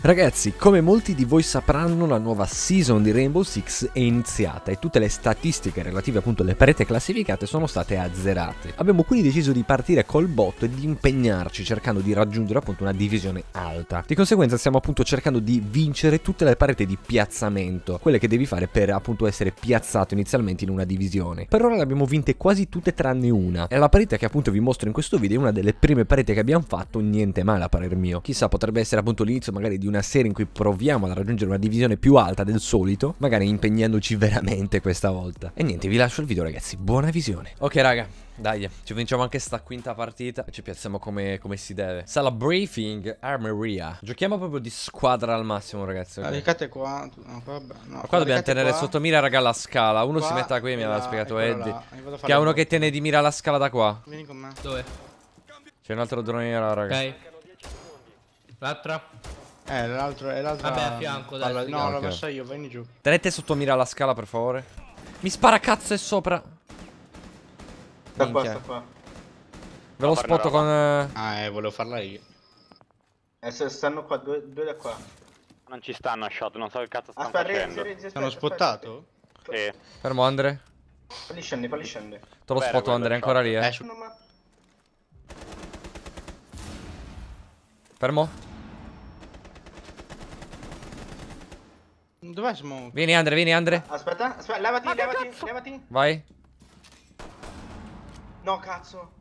Ragazzi, come molti di voi sapranno, la nuova season di Rainbow Six è iniziata e tutte le statistiche relative appunto alle parete classificate sono state azzerate. Abbiamo quindi deciso di partire col botto e di impegnarci cercando di raggiungere appunto una divisione alta. Di conseguenza stiamo appunto cercando di vincere tutte le parete di piazzamento, quelle che devi fare per appunto essere piazzato inizialmente in una divisione. Per ora le abbiamo vinte quasi tutte tranne una, e la parete che appunto vi mostro in questo video è una delle prime parete che abbiamo fatto, niente male a parer mio. Chissà, potrebbe essere appunto l'inizio magari di una serie in cui proviamo ad raggiungere una divisione più alta del solito, magari impegnandoci veramente questa volta. E niente, vi lascio il video ragazzi, buona visione. Ok raga, dai, ci vinciamo anche sta quinta partita e ci piazziamo come si deve. Sala briefing, armeria. Giochiamo proprio di squadra al massimo ragazzi, okay? Caricate qua, no, vabbè, no, qua dobbiamo tenere qua sotto mira raga la scala. Uno qua, si metta qui, mi aveva spiegato Eddie che ha uno che tiene di mira la scala da qua. Vieni con me. Dove? C'è un altro drone là raga. Ok, l'altra. L'altro è l'altro. Vabbè, a fianco, dai. Allora, no, lo faccio io, vieni giù. Tenete sotto mira la scala, per favore. Mi spara cazzo e sopra. Da qua, sta qua. Ve lo spotto con... volevo farla io. Se stanno qua, due da qua. Non ci stanno a shot, non so che cazzo stanno facendo. Sono spottato? Sì. Fermo, Andre. Falli scende. Te lo spotto, Andre, ancora lì, eh. Fermo. Dov'è Smoke? Vieni Andre. Aspetta, levati. Vai. No cazzo.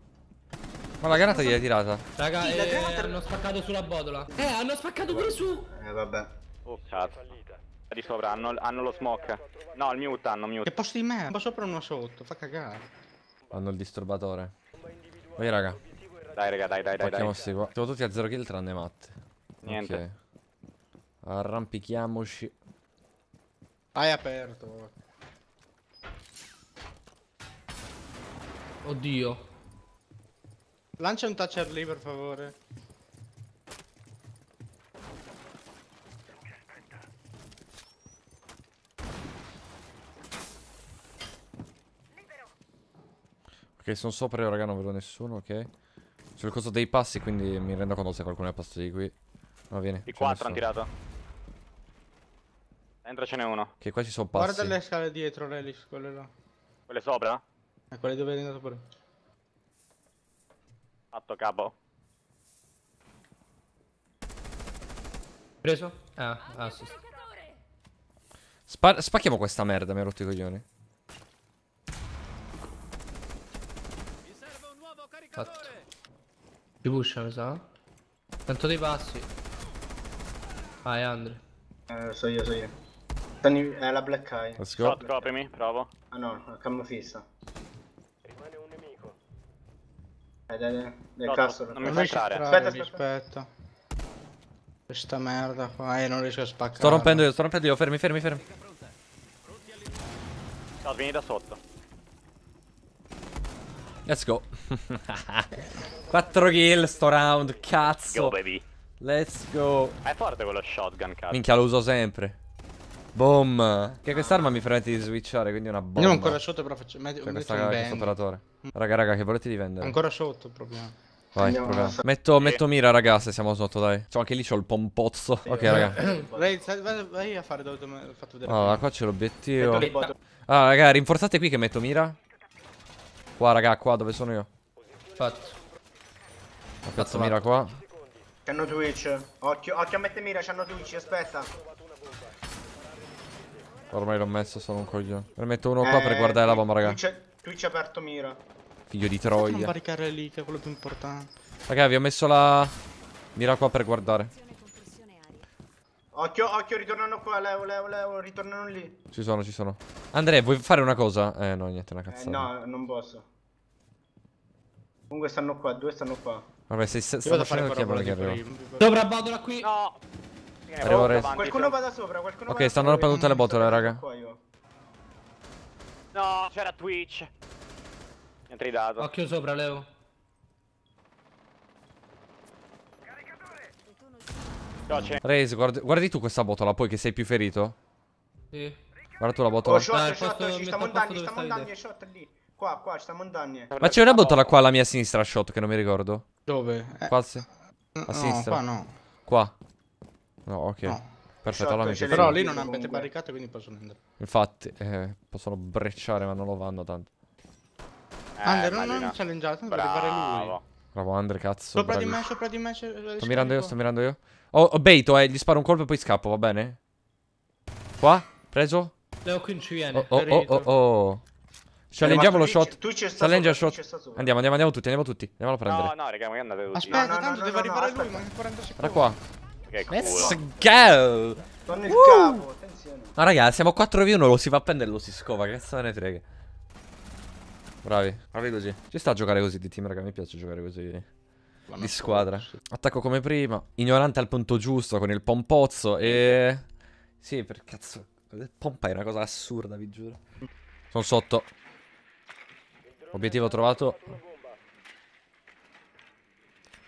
Ma la granata gli è tirata. Raga, sì, hanno spaccato sulla botola. Hanno spaccato pure su. Vabbè. Oh cazzo. Di sopra, hanno lo smoke. No, il mute hanno. Che posto di merda. Qua sopra uno sotto, fa cagare. Hanno il disturbatore. Vai raga. Dai. Facciamoci qua. Siamo tutti a 0 kill tranne Matt. Niente. Okay. Arrampichiamoci. Hai aperto. Oddio. Lancia un toucher lì per favore. Ok, sono sopra io raga, non vedo nessuno, ok. C'è il costo dei passi, quindi mi rendo conto se qualcuno è passato di qui. No, viene. Di 4 hanno tirato. Dentro ce n'è uno. Che qua ci sono passi. Guarda le scale dietro, Relix, quelle là. Quelle sopra? Quelle dove è andato pure. Fatto capo. Preso? Assist. Spacchiamo questa merda, mi ha rotto i coglioni. Mi serve un nuovo caricatore. Fatto. Ti pusha, mi sa. Tanto dei passi. Vai, Andre. So io. È la black eye. Shot, coprimi, provo. Ah no, la camera fissa. Rimane un nemico. Dai, cazzo. Non mi fai fare. Aspetta. Questa merda qua, non riesco a spaccare. Sto rompendo io, fermi. No, vieni da sotto. Let's go. 4 kill sto round, cazzo. Go baby. Let's go. È forte quello shotgun, cazzo. Minchia, lo uso sempre. Boom. Che quest'arma mi permette di switchare, quindi è una bomba. Io ancora sotto però faccio... Cioè, questo operatore. Raga, che volete di vendere? Ancora sotto, proviamo. Vai, proviamo. Metto mira, raga, se siamo sotto, dai. Cioè, anche lì c'ho il pompozzo. Ok, raga. Vai a fare dove ho fatto vedere. Allora, qua c'è l'obiettivo. Ah, raga, rinforzate qui che metto mira. Qua, raga, qua, dove sono io? Fatto. Ho piazzato mira qua. C'hanno Twitch. Occhio a mettere mira, c'hanno Twitch, aspetta. Ormai l'ho messo, sono un coglione. Ne metto uno qua per guardare la bomba, raga. Twitch ha aperto mira. Figlio di troia. Non barricare lì, che è quello più importante. Raga, vi ho messo la mira qua per guardare. Occhio, ritornano qua, Leo, ritornano lì. Ci sono. Andrea, vuoi fare una cosa? No, niente, una cazzata. No, non posso. Comunque stanno qua, due stanno qua. Vabbè, se stanno facendo chi è quello che arriva. Sopra Badola qui. No. Qualcuno va da sopra, ok, stanno rompendo tutte le botole, raga. No, c'era Twitch. Mi ha tridato. Occhio sopra, Leo. Raze, guardi tu questa botola, poi che sei più ferito. Sì. Guarda tu la botola. Shot, ci sta montagne, shot lì. Qua, ci sta montagne. Ma c'è una botola qua alla mia sinistra, shot, che non mi ricordo. Dove? Qua, sì. A sinistra. Qua, no. Qua. No, ok. No. Perfetto, allora mi... Però lì non ha mette barricate, quindi possono andare. Infatti, possono brecciare, ma non lo vanno tanto. Andre, non challengeato, deve arrivare lui. Bravo Andre, cazzo. Sopra bravi. Di me, sopra di me. Sto mirando io, sto mirando io. Oh, baito, gli sparo un colpo e poi scappo, va bene? Qua, preso. Leo Quinci viene. Oh. Challengiamo lo shot. Challenge shot. Andiamo tutti, andiamo a prendere. No, raga, ma andate tutti. Aspetta, tanto deve arrivare lui, ma 40 secondi. Da qua. Let's go. Torno il cavo, attenzione. Ma raga, siamo 4v1, lo si va a prendere, lo si scova, che cazzo ne frega. Bravi così. Ci sta a giocare così di team, raga, mi piace giocare così. Di squadra. Attacco come prima. Ignorante al punto giusto con il pompozzo e... Sì, per cazzo. Pompa è una cosa assurda, vi giuro. Sono sotto. Obiettivo trovato.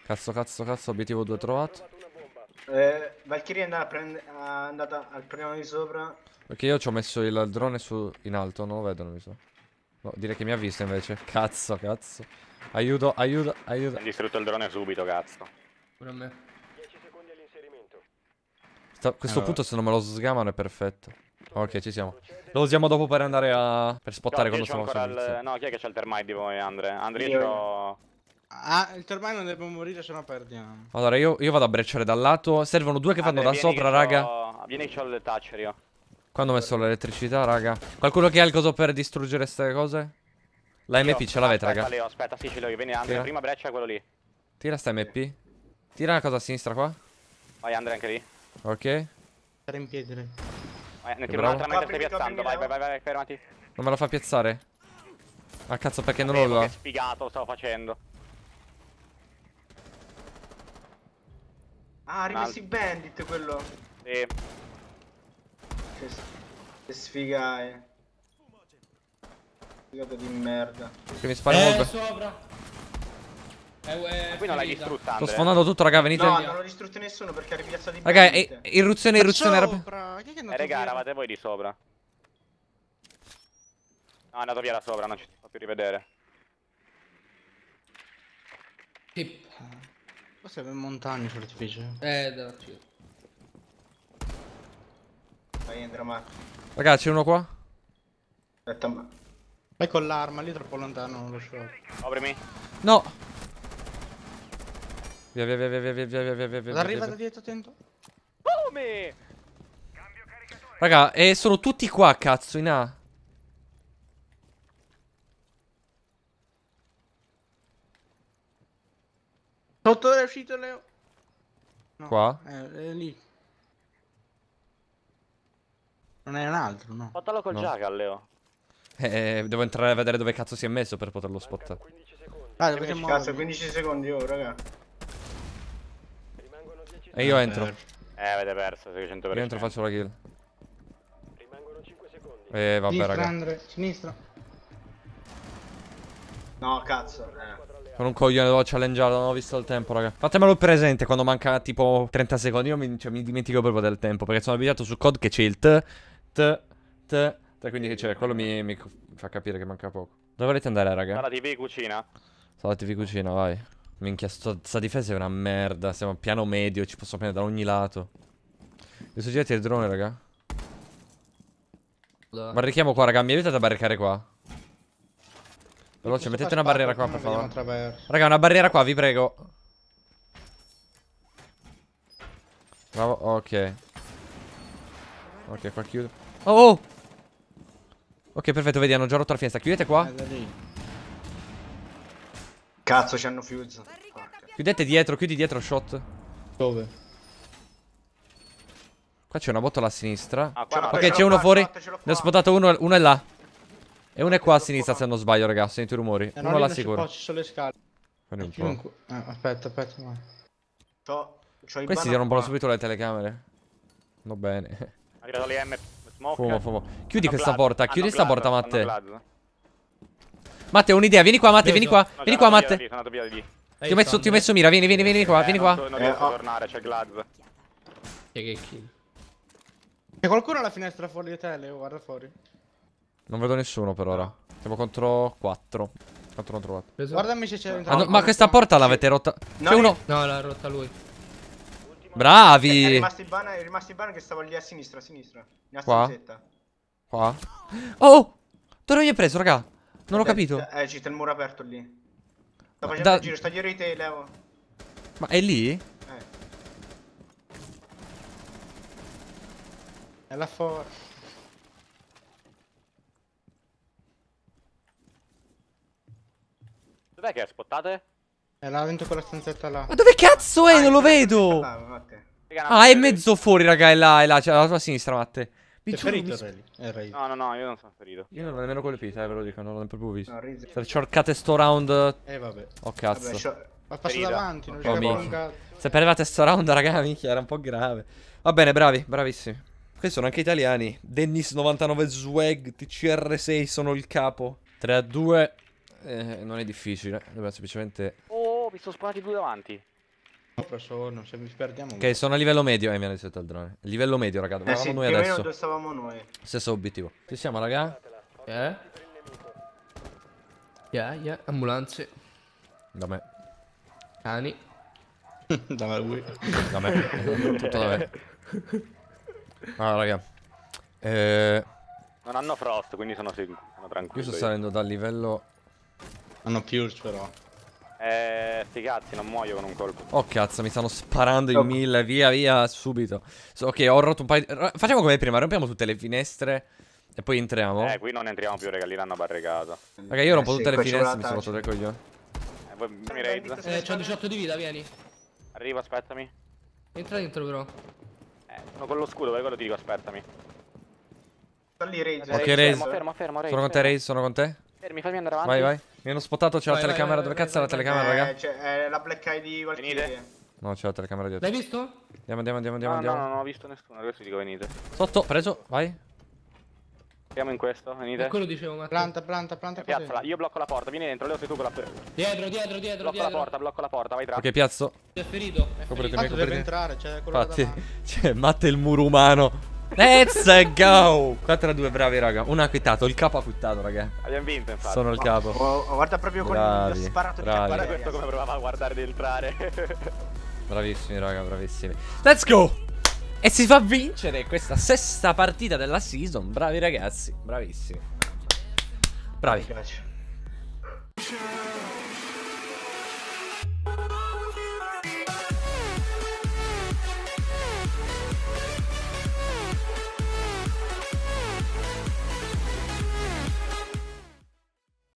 Cazzo, obiettivo 2 trovato. Valkyrie è andata al primo di sopra. Perché io ci ho messo il drone in alto, non lo vedono, mi sa. No, direi che mi ha visto invece. Cazzo. Aiuto. Ha distrutto il drone subito, cazzo. Pure a me. 10 secondi all'inserimento. Questo punto se non me lo sgamano è perfetto. Ok, ci siamo. Lo usiamo dopo per andare a... Per spottare quando stiamo facendo. No, chi è che c'ha il Thermite di voi, Andre? Andre io c'ho... Ah, il Thermite non deve morire, se no perdiamo. Allora, io vado a brecciare dal lato. Servono due che vanno da sopra, raga. Vieni che c'ho il toucher io. Quando ho messo l'elettricità, raga. Qualcuno che ha il coso per distruggere queste cose? La MP ce l'avete, raga. Leo, aspetta, sì, ce l'ho io. Vieni, Andre, prima breccia quello lì. Tira sta MP. Tira una cosa a sinistra qua. Vai, Andre, anche lì. Ok. Stare in piedi, dai. Vai, ne tiro un'altra mentre stai piazzando. Vai, fermati. Non me la fa piazzare? Ah, cazzo, perché non lo... Che sfigato lo stavo facendo. Ah, rimessi Bandit, quello. Sì. Che sfiga è. Figata di merda. Che mi spara molto. Sopra. Qui non l'hai distrutta. Sto sfondando tutto, raga, venite. No, non l'ho distrutto nessuno perché ha ripiazzato di merda. Raga, irruzione. Raga, eravate voi di sopra. No, è andato via da sopra, non ci fa più rivedere. Tip. Forse è per montagne sull'artificio. Davvero. Vai, entra Marco. Raga, c'è uno qua? Aspetta, ma... Vai con l'arma, lì è troppo lontano, non lo so. Aprimi. No! Via. Arriva da dietro, attento. Come? Raga, sono tutti qua, cazzo, in A. Sotto è uscito Leo. No. Qua? È lì. Non è un altro, no? Fatalo col jackal, Leo. Devo entrare a vedere dove cazzo si è messo per poterlo spottare. 15 secondi. Ah, dove cazzo, 15 secondi, oh, raga. Rimangono 10 e io entro. Avete perso, 600%. Io entro e faccio la kill. Rimangono 5 secondi. Vabbè, sinistra, raga. Andre, sinistra. No, cazzo, Con un coglione devo challengearlo, non ho visto il tempo, raga. Fatemelo presente quando manca tipo 30 secondi. Io mi dimentico proprio del tempo, perché sono abituato su COD che c'è il T. Quindi cioè, quello mi fa capire che manca poco. Dove volete andare, raga? Sala TV cucina. Sala TV cucina, vai. Minchia, sta difesa è una merda. Siamo a piano medio, ci possono prendere da ogni lato. Mi sono girati il drone, raga. Barrichiamo qua, raga. Mi aiutate a barricare qua. Veloce, mettete una barriera qua, per favore. Raga, una barriera qua, vi prego. Bravo, ok. Ok, qua chiudo. Oh! Ok, perfetto, vedi, hanno già rotto la finestra. Chiudete qua. Cazzo, ci hanno fuse. Chiudete dietro, chiudi dietro, shot. Dove? Qua c'è una bottola a sinistra. Ok, c'è uno fuori. Ne ho spotato uno è là. E uno è qua a sinistra, se non sbaglio, ragazzi. Sento i rumori. Uno là sicuro. Ci sono le scale. Aspetta, questi si rompono subito le telecamere. No, bene. Arrivato le M. Fumo. Chiudi questa porta, chiudi sta porta, Matte. Matte, ho un'idea, vieni qua, Matte, vieni qua. Vieni qua, Matte. Ti ho messo mira, vieni qua, vieni qua. Non devo tornare, c'è Glaz. Che kill. C'è qualcuno alla finestra fuori di te, Leo, guarda fuori. Non vedo nessuno per ora. Siamo contro 4. Tanto non ho trovato. Guardami se c'è. Ma questa porta l'avete rotta. C'è uno. No, l'ha rotta lui. Bravi! È rimasto in ban che stavo lì a sinistra, nella stanzetta. Qua? Oh! Dove mi hai preso, raga? Non ho capito. C'è il muro aperto lì. Sto facendo il giro, staglierei te, Leo. Ma è lì? È la forza. Dov'è che spottate? È là dentro quella stanzetta là. Ma dove cazzo è? Non lo vedo! Ah, è mezzo fuori, raga, è là, c'è la tua sinistra, Matte. Sei ferito, Rally? No, no, no, io non sono ferito. Io non l'ho nemmeno colpito, ve lo dico, non l'ho proprio visto. No, se ciorcate sto round... vabbè. Oh, cazzo. Vabbè, ma passo davanti, non c'è un cazzo. Se perdevate sto round, raga, minchia, era un po' grave. Va bene, bravi, bravissimi. Questi sono anche italiani. Dennis 99 Swag TCR6 sono il capo. 3-2... non è difficile, dobbiamo semplicemente... Oh, mi sono sparati due davanti. Sono, se mi perdiamo... Ok, sono a livello medio, mi hanno detto il drone. Livello medio, raga, dove eravamo noi adesso? Dove stavamo noi. Stesso obiettivo. Ci siamo, raga? Yeah, ambulanze. Da me. Cani. Da me lui. Da me, tutto da me. Allora, raga. Non hanno frost, quindi sono tranquillo. Io sto salendo dal livello... Hanno Purge però. Sti cazzi, non muoio con un colpo. Oh cazzo, mi stanno sparando in mille. Via, via, subito. Ok, ho rotto un paio di... Facciamo come prima, rompiamo tutte le finestre e poi entriamo. Qui non entriamo più, raga, lì l'hanno barricata. Raga, io rompo tutte le finestre, mi sono rotto le coglioni. Poi mi raid. C'ho 18 di vita, vieni. Arrivo, aspettami. Entra dentro però. Sono con lo scudo, per quello ti dico, aspettami. Sono lì, raid. Ok, raid. Fermo, raid. Sono con te, raid, sono con te. Fermi, fammi andare avanti. Vai. Mi hanno spottato, c'è la telecamera. Dove cazzo è la telecamera, raga? C'è la black eye di Valkyrie. No, c'è la telecamera dietro. L'hai visto? Andiamo. No, non ho visto nessuno, adesso dico venite. Sotto, preso, vai. Andiamo in questo, venite. Quello dicevo, ma planta. Piazzola, io blocco la porta, vieni dentro, Leo sei tu con la porta. Dietro. Blocco la porta, vai tra. Ok, piazzo. Ti è ferito. Copriti, deve entrare, c'è quello davanti. Infatti, c'è Matte il muro umano. Let's go! 4-2, bravi raga. Uno ha quittato, il capo ha quittato, raga. Abbiamo vinto, infatti. Sono il capo. Guarda proprio bravi, con il sparato di guarda questo come provava a guardare di entrare. Bravissimi, raga, bravissimi. Let's go! E si fa vincere questa sesta partita della season. Bravi ragazzi, bravissimi. Bravi.